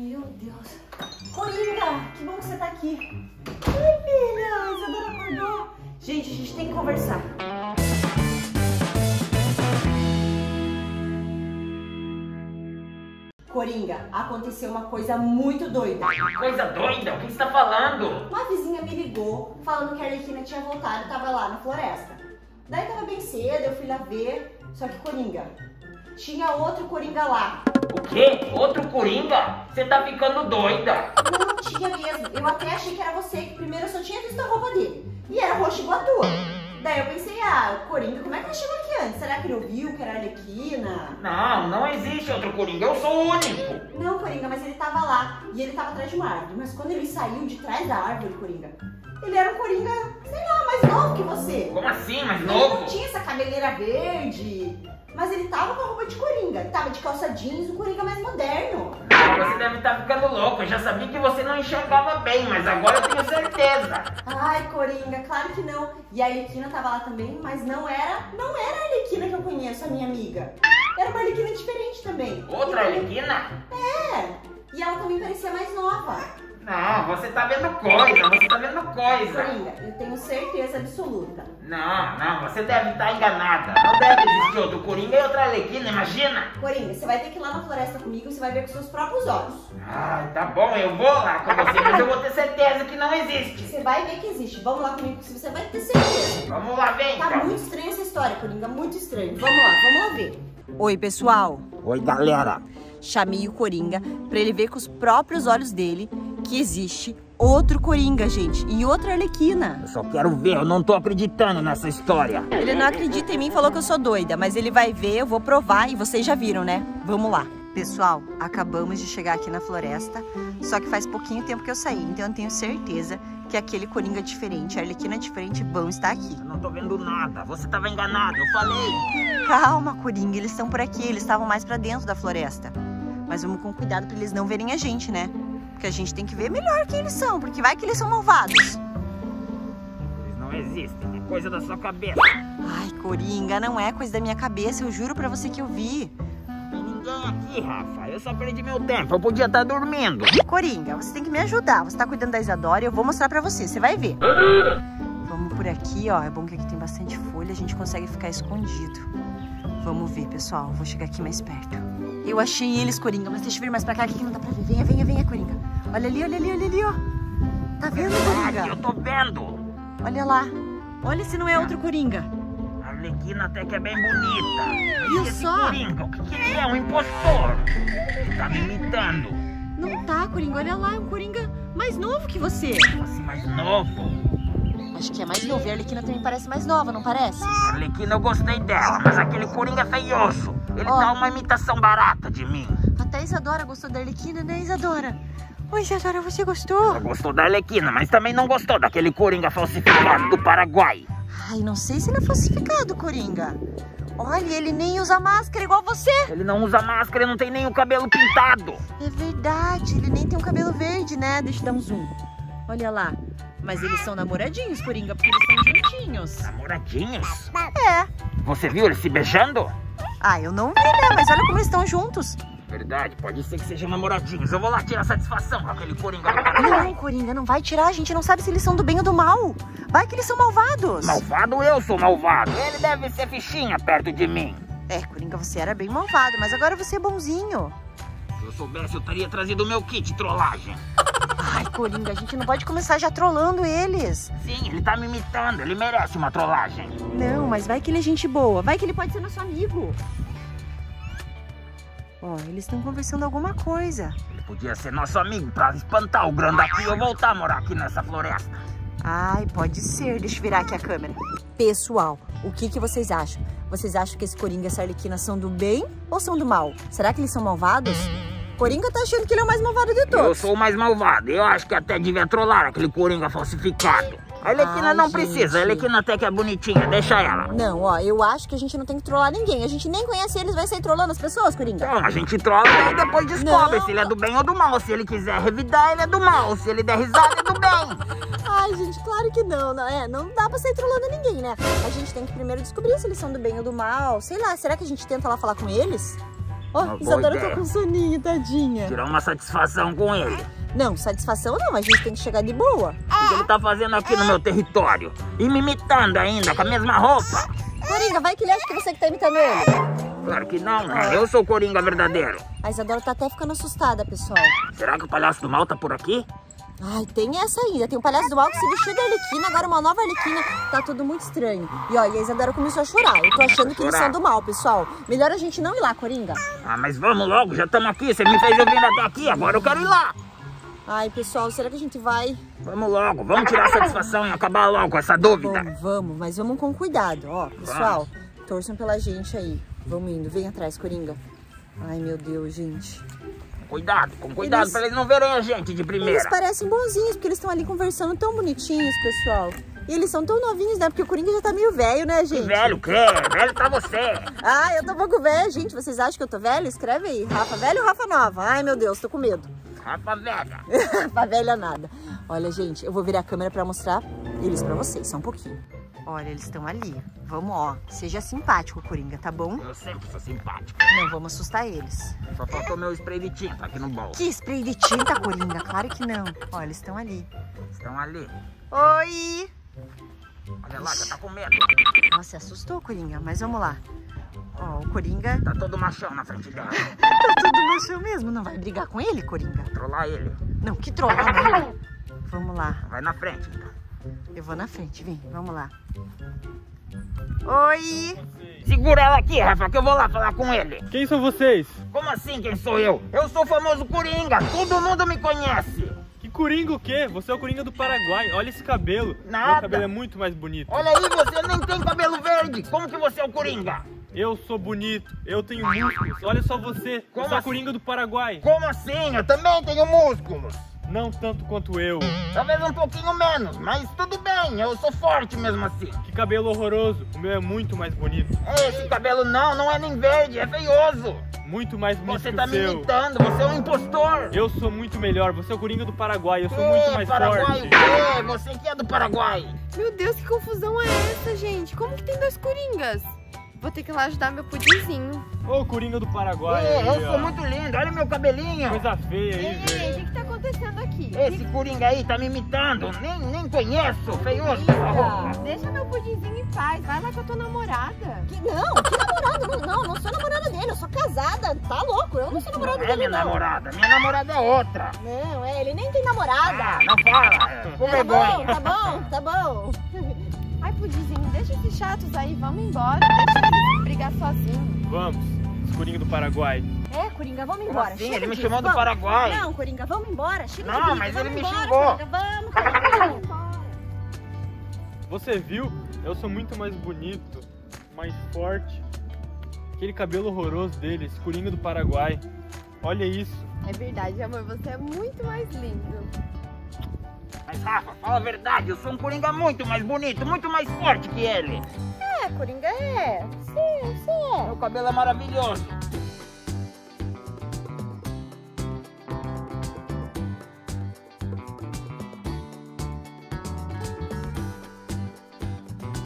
Meu Deus. Coringa, que bom que você tá aqui. Ai, filha, a Isadora acordou. Gente, a gente tem que conversar. Coringa, aconteceu uma coisa muito doida. Coisa doida? O que você tá falando? Uma vizinha me ligou falando que a Arlequina tinha voltado e tava lá na floresta. Daí tava bem cedo, eu fui lá ver. Só que, Coringa, tinha outro Coringa lá. O quê? Outro Coringa? Você tá ficando doida? Não, tinha mesmo. Eu até achei que era você, que primeiro eu só tinha visto a roupa dele. E era roxo igual a tua. Daí eu pensei, ah, Coringa, como é que ela chegou aqui antes? Será que ele ouviu que era a Arlequina? Não, não existe outro Coringa, eu sou o único. Não, Coringa, mas ele tava lá e ele tava atrás de uma árvore. Mas quando ele saiu de trás da árvore, Coringa, ele era um Coringa, sei lá, mais novo que você. Como assim, mais novo? Ele não tinha essa cabeleira verde, mas ele tava com a roupa de Coringa. Ele tava de calça jeans, um Coringa mais moderno. Não, você deve estar ficando louco. Eu já sabia que você não enxergava bem, mas agora eu tenho certeza. Ai, Coringa, claro que não. E a Arlequina tava lá também, mas não era a Arlequina que eu conheço, a minha amiga. Era uma Arlequina diferente também. Outra Arlequina? É, e ela também parecia mais nova. Não, você tá vendo coisa, você tá vendo coisa. Coringa, eu tenho certeza absoluta. Não, não, você deve estar enganada. Não deve existir outro Coringa e outra Arlequina, imagina. Coringa, você vai ter que ir lá na floresta comigo e você vai ver com seus próprios olhos. Ah, tá bom, eu vou lá com você, mas eu vou ter certeza que não existe. Você vai ver que existe, vamos lá comigo, se você vai ter certeza. Vamos lá, vem. Tá muito estranha essa história, Coringa, muito estranho. Vamos lá ver. Oi, pessoal. Oi, galera. Chamei o Coringa pra ele ver com os próprios olhos dele que existe outro Coringa, gente, e outra Arlequina. Eu só quero ver, eu não tô acreditando nessa história. Ele não acredita em mim, falou que eu sou doida, mas ele vai ver, eu vou provar e vocês já viram, né? Vamos lá. Pessoal, acabamos de chegar aqui na floresta, só que faz pouquinho tempo que eu saí, então eu tenho certeza que aquele Coringa diferente, a Arlequina diferente vão estar aqui. Eu não tô vendo nada, você tava enganado, eu falei. Calma, Coringa, eles estão por aqui, eles estavam mais pra dentro da floresta. Mas vamos com cuidado pra eles não verem a gente, né? Porque a gente tem que ver melhor quem eles são, porque vai que eles são malvados. Eles não existem, é coisa da sua cabeça. Ai, Coringa, não é coisa da minha cabeça, eu juro pra você que eu vi. Não tem ninguém aqui, Rafa, eu só perdi meu tempo, eu podia estar dormindo. Coringa, você tem que me ajudar, você tá cuidando da Isadora e eu vou mostrar pra você, você vai ver. Vamos por aqui, ó, é bom que aqui tem bastante folha, a gente consegue ficar escondido. Vamos ver, pessoal, vou chegar aqui mais perto. Eu achei eles, Coringa, mas deixa eu vir mais pra cá, que não dá pra ver. Venha, venha, venha, Coringa. Olha ali, ó. Tá vendo, Coringa? Eu tô vendo. Olha lá. Olha se não é outro Coringa. A Arlequina até que é bem bonita. Viu só? Coringa, o que ele é? Um impostor. Ele tá me imitando. Não tá, Coringa. Olha lá, é um Coringa mais novo que você. Nossa, mais novo? Acho que é mais novo. E a Arlequina também parece mais nova, não parece? A Arlequina eu gostei dela, mas aquele Coringa é feioso. Ele dá uma imitação barata de mim. Até a Isadora gostou da Arlequina, né, Isadora? Oi, Isadora, você gostou? Ela gostou da Arlequina, mas também não gostou daquele Coringa falsificado do Paraguai. Ai, não sei se ele é falsificado, Coringa. Olha, ele nem usa máscara igual você. Ele não usa máscara, ele não tem nem o cabelo pintado. É verdade, ele nem tem um cabelo verde, né? Deixa eu dar um zoom. Olha lá. Mas eles são namoradinhos, Coringa, porque eles são juntinhos. Namoradinhos? É. Você viu eles se beijando? Ah, eu não vi, né? Mas olha como eles estão juntos. Verdade, pode ser que sejam namoradinhos. Eu vou lá tirar satisfação com aquele Coringa. Não, Coringa, não vai tirar. A gente não sabe se eles são do bem ou do mal. Vai que eles são malvados. Malvado? Eu sou malvado. Ele deve ser fichinha perto de mim. É, Coringa, você era bem malvado, mas agora você é bonzinho. Se eu soubesse, eu teria trazido o meu kit trollagem. Ai, Coringa, a gente não pode começar já trolando eles. Sim, ele tá me imitando, ele merece uma trollagem. Não, mas vai que ele é gente boa, vai que ele pode ser nosso amigo. Ó, eles estão conversando alguma coisa. Ele podia ser nosso amigo pra espantar o grandaqui e eu voltar a morar aqui nessa floresta. Ai, pode ser, deixa eu virar aqui a câmera. Pessoal, o que vocês acham? Vocês acham que esse Coringa e essa Arlequina são do bem ou são do mal? Será que eles são malvados? Coringa tá achando que ele é o mais malvado de todos. Eu sou o mais malvado. Eu acho que até devia trollar aquele Coringa falsificado. A Arlequina não precisa. A Arlequina até que é bonitinha. Deixa ela. Não, ó. Eu acho que a gente não tem que trollar ninguém. A gente nem conhece eles, vai sair trollando as pessoas, Coringa. Não, a gente trola e depois descobre se ele é do bem ou do mal. Se ele quiser revidar, ele é do mal. Se ele der risada, é do bem. Ai, gente, claro que não. Não dá pra sair trollando ninguém, né? A gente tem que primeiro descobrir se eles são do bem ou do mal. Sei lá, será que a gente tenta lá falar com eles? Ó, Isadora tá com soninho, tadinha. Tirar uma satisfação com ele. Não, satisfação não, a gente tem que chegar de boa. O que ele tá fazendo aqui no meu território? E me imitando ainda, com a mesma roupa. Coringa, vai que ele acha que você que tá imitando ele. Claro que não, né? Eu sou o Coringa verdadeiro. A Isadora tá até ficando assustada, pessoal. Será que o Palhaço do Mal tá por aqui? Ai, tem essa ainda. Tem um Palhaço do Mal que se vestiu da Arlequina, agora uma nova Arlequina. Tá tudo muito estranho. E olha, a Isadora começou a chorar. Eu tô achando que eles são do mal, pessoal. Melhor a gente não ir lá, Coringa. Ah, mas vamos logo, já estamos aqui. Você me fez vir até aqui, agora eu quero ir lá. Ai, pessoal, será que a gente vai? Vamos logo, vamos tirar a satisfação e acabar logo com essa dúvida. Bom, vamos, mas vamos com cuidado, ó. Pessoal, torçam pela gente aí. Vamos indo, vem atrás, Coringa. Ai, meu Deus, gente. Cuidado, com cuidado, pra eles não verem a gente de primeira. Eles parecem bonzinhos, porque eles estão ali conversando tão bonitinhos, pessoal. E eles são tão novinhos, né? Porque o Coringa já tá meio velho, né, gente? Que velho o quê? Velho tá você. Ah, eu tô um pouco velha, gente. Vocês acham que eu tô velha? Escreve aí. Rafa velho ou Rafa nova? Ai, meu Deus, tô com medo. Rafa velha. Rafa velha nada. Olha, gente, eu vou virar a câmera pra mostrar eles pra vocês, só um pouquinho. Olha, eles estão ali. Vamos, ó. Seja simpático, Coringa, tá bom? Eu sempre sou simpático. Não vamos assustar eles. Só faltou meu spray de tinta aqui no bolso. Que spray de tinta, Coringa? Claro que não. Olha, eles estão ali. Estão ali. Oi! Olha lá, já tá com medo. Nossa, assustou, Coringa. Mas vamos lá. Ó, o Coringa... Tá todo machão na frente dela. Tá todo machão mesmo. Não vai brigar com ele, Coringa? Trollar ele. Não, que trollar ele. Vamos lá. Vai na frente, então. Eu vou na frente, vem, vamos lá. Oi! Segura ela aqui, Rafa, que eu vou lá falar com ele. Quem são vocês? Como assim quem sou eu? Eu sou o famoso Coringa, todo mundo me conhece. Que Coringa o quê? Você é o Coringa do Paraguai, olha esse cabelo. Nada. Meu cabelo é muito mais bonito. Olha aí, você nem tem cabelo verde, como que você é o Coringa? Eu sou bonito, eu tenho músculos, olha só você, você é o Coringa do Paraguai. Como assim? Eu também tenho músculos. Não tanto quanto eu. Talvez um pouquinho menos, mas tudo bem, eu sou forte mesmo assim. Que cabelo horroroso, o meu é muito mais bonito. Esse cabelo não é nem verde, é feioso. Muito mais bonito que o seu. Você tá me imitando, você é um impostor. Eu sou muito melhor, você é o Coringa do Paraguai, eu sou muito mais forte. Paraguai, você que é do Paraguai. Meu Deus, que confusão é essa, gente? Como que tem dois Coringas? Vou ter que ir lá ajudar meu pudinzinho. Ô, Coringa do Paraguai. Eu sou muito lindo, olha meu cabelinho. Coisa feia aí, velho. O que tá acontecendo aqui? Esse Coringa aí tá me imitando, nem conheço, feioso. Deixa meu pudinzinho em paz, vai lá com a tua namorada. Que namorada? Não sou namorada dele, eu sou casada, tá louco? Eu não sou namorada dele, não. Minha namorada é outra. Não, ele nem tem namorada. Ah, não fala, com vergonha. Tá bom. Ai, pudinzinho, deixa esses chatos aí, vamos embora. Deixa eles brigar sozinhos. Vamos. Coringa do Paraguai. É, Coringa, vamos embora. Sim, ele me chamou do Paraguai. Não, Coringa, vamos embora. Chega de briga. Não, mas ele me xingou. Vamos embora. Você viu? Eu sou muito mais bonito, mais forte. Aquele cabelo horroroso dele, esse Coringa do Paraguai. Olha isso. É verdade, amor, você é muito mais lindo. Mas Rafa, fala a verdade, eu sou um Coringa muito mais bonito, muito mais forte que ele. É, Coringa, é. Sim, sim. Meu cabelo é maravilhoso.